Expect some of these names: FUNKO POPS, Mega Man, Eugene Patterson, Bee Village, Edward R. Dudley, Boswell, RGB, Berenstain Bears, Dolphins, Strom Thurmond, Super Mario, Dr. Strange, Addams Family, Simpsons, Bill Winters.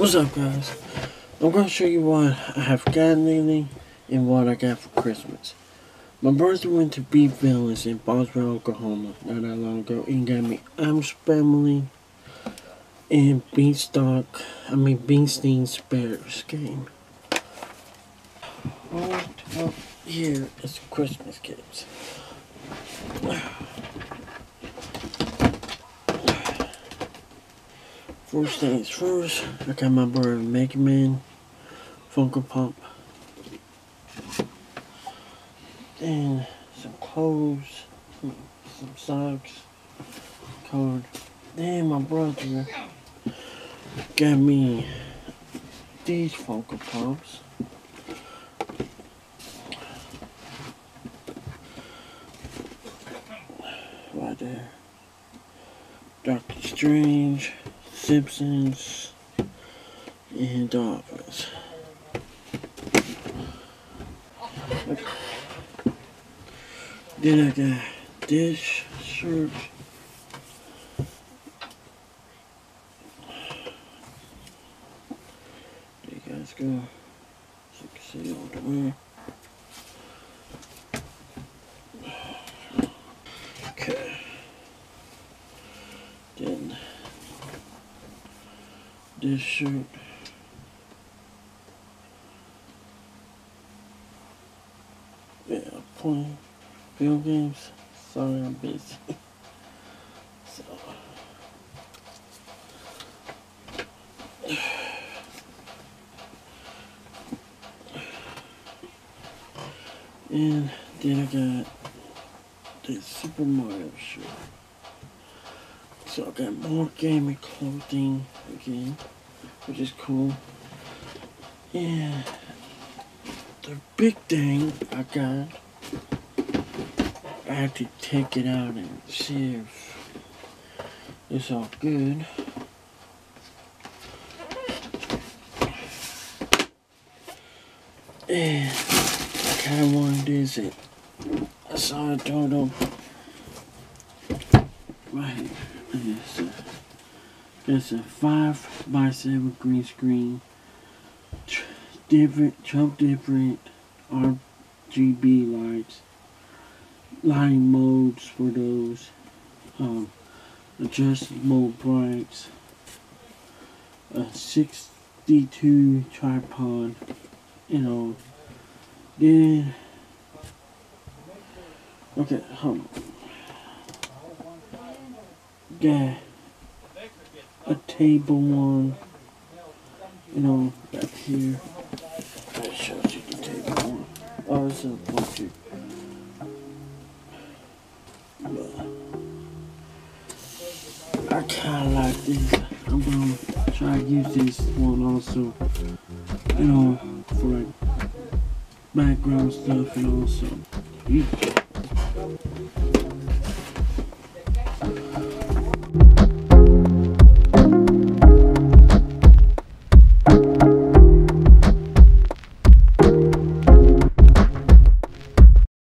What's up, guys? I'm going to show you what I have gotten lately and what I got for Christmas. My brother went to Bee Village in Boswell, Oklahoma not that long ago and got me Addams Family and Berenstain Bears game. What up here is Christmas gifts. First things first, I got my brother Mega Man, Funko Pop, and some clothes, some socks, colored. Then my brother got me these Funko Pops. Right there. Dr. Strange, Simpsons, and Dolphins. Okay. Then I got this shirt. There you guys go. So you can see all the way. Okay. Then this shirt. Yeah, I'm playing video games. Sorry, I'm busy. So, and then I got the Super Mario shirt. So I got more gaming clothing again, which is cool. And the big thing I got, I had to take it out and see if it's all good. And I kind of wanted this, and I saw a dodo right here. It's a 5x7 green screen, different RGB lights, lighting modes for those, adjustable brights, a 62 tripod, Then, okay, hold on. Got a table one, back here. That shows you the table one. Oh, it's a bookshelf. But I kind of like this. I'm gonna try to use this one also, for like background stuff and also.